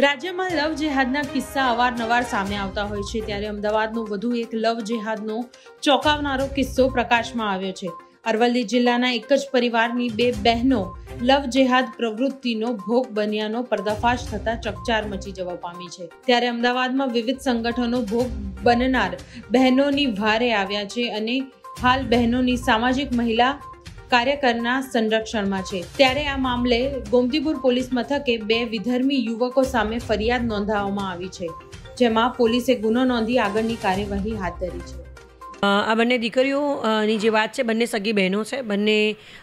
राज्य में लव जेहादना किस्सा अवारनवार सामे आवता होय छे, त्यारे अमदावादनो वधु एक लव जेहादनो चौंकावनारो किस्सो प्रकाशमां आव्यो छे। अरवल्ली जिल्लाना एक ज परिवारनी बे बहनो लव जेहाद प्रवृत्तिनो भोग बन्यानो पर्दाफाश थता चकचार मची जवा पामी छे। त्यारे अमदावादमां विविध संगठनो भोग बननार बहनोनी वारे आव्या छे अने हाल बहनोनी सामाजिक महिला कार्यकरना संरक्षण में है। त्यारे आ मामले गोमतीपुर पुलिस मथके बे विधर्मी युवको सामे फरियाद नोंधावामां आवी छे, जेमां पुलिसे गुनो नोंधी आगळनी कार्यवाही हाथ धरी छे। आ बंने दीकरीओनी जे वात छे, बंने सगी बहनों से बंने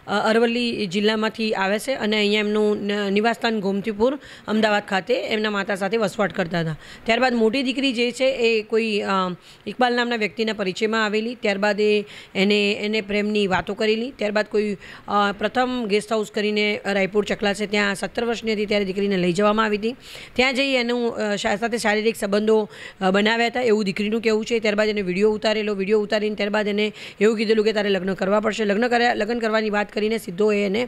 अरवली जिल्लामांथी आवे छे अने अहींया एमनुं निवासस्थान गोमतीपुर अमदावाद खाते एमना माता साथे वसवाट करता था। त्यारबाद मोटी दीकरी जे छे ए कोई इकबाल नामना व्यक्तिना परिचयमां आवेली, त्यारबाद एने प्रेमनी वातो करेली, त्यारबाद कोई प्रथम गेस्ट हाउस करीने रायपुर चकला छे त्यां 17 वर्षनी हती त्यारे दीकरीने लई जवामां आवी हती। त्यां जई एनुं साथे शारीरिक संबंधो बनाव्या हता एवुं दीकरीनुं कहेवुं छे। त्यारबाद एने विडियो उतारेलो, विडियो ઉતારીને ત્યારબાદ એને એવું કીધેલું કે તારે લગ્ન કરવા પડશે। લગ્ન કરવાની વાત કરીને સીધો એને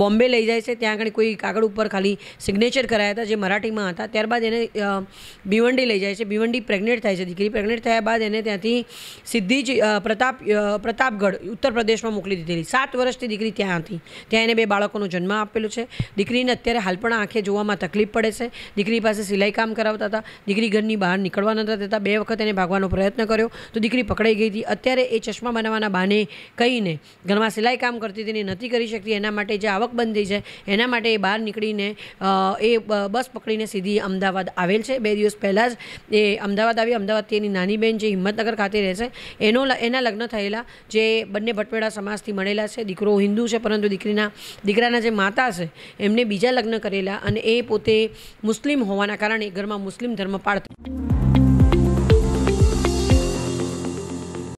બોમ્બે લઈ જાય છે। ત્યાં આગળ કોઈ કાગળ ઉપર ખાલી સિગ્નેચર કરાયા હતા જે મરાઠીમાં હતા। ત્યારબાદ એને ભીવંડી લઈ જાય છે, ભીવંડી પ્રેગ્નેન્ટ થાય છે। દીકરી પ્રેગ્નેન્ટ થયા બાદ એને ત્યાંથી સીધી જ પ્રતાપગઢ ઉત્તર પ્રદેશમાં મોકલી દીધેલી। 7 વર્ષની દીકરી ત્યાં હતી, ત્યાં એને 2 બાળકોનો જન્મ આપેલો છે। દીકરીને અત્યારે હાલ પણ આંખે જોવામાં તકલીફ પડે છે। દીકરી પાસે સિલાઈ કામ કરાવતા હતા, દીકરી ઘરની બહાર નીકળવા નહોતા દેતા। 2 વખત એને ભાગવાનો પ્રયત્ન કર્યો તો દીકરી पकड़ाई गई थी। अत्यारे ए चश्मा बनावाना बहाने कहीने घर में सिलाई काम करती थी, नहीं करी सकती। एना माटे जे आवकबंदी है एना माटे बहार निकळीने बस पकड़ीने सीधी अमदावाद आवेल छे। 2 दिवस पहला ज ए अमदावाद आई। अमदावादथी एनी नानी बहन जे हिम्मतनगर खाते रहे छे, एना लग्न थयेला जे बंने भटवेड़ा समाजथी मळेला छे। दीकरो हिंदू छे परंतु दीकराना जे माता छे एमने बीजा लग्न करेला अने ए पोते मुस्लिम होवाना कारणे घरमां मुस्लिम धर्म पाळता।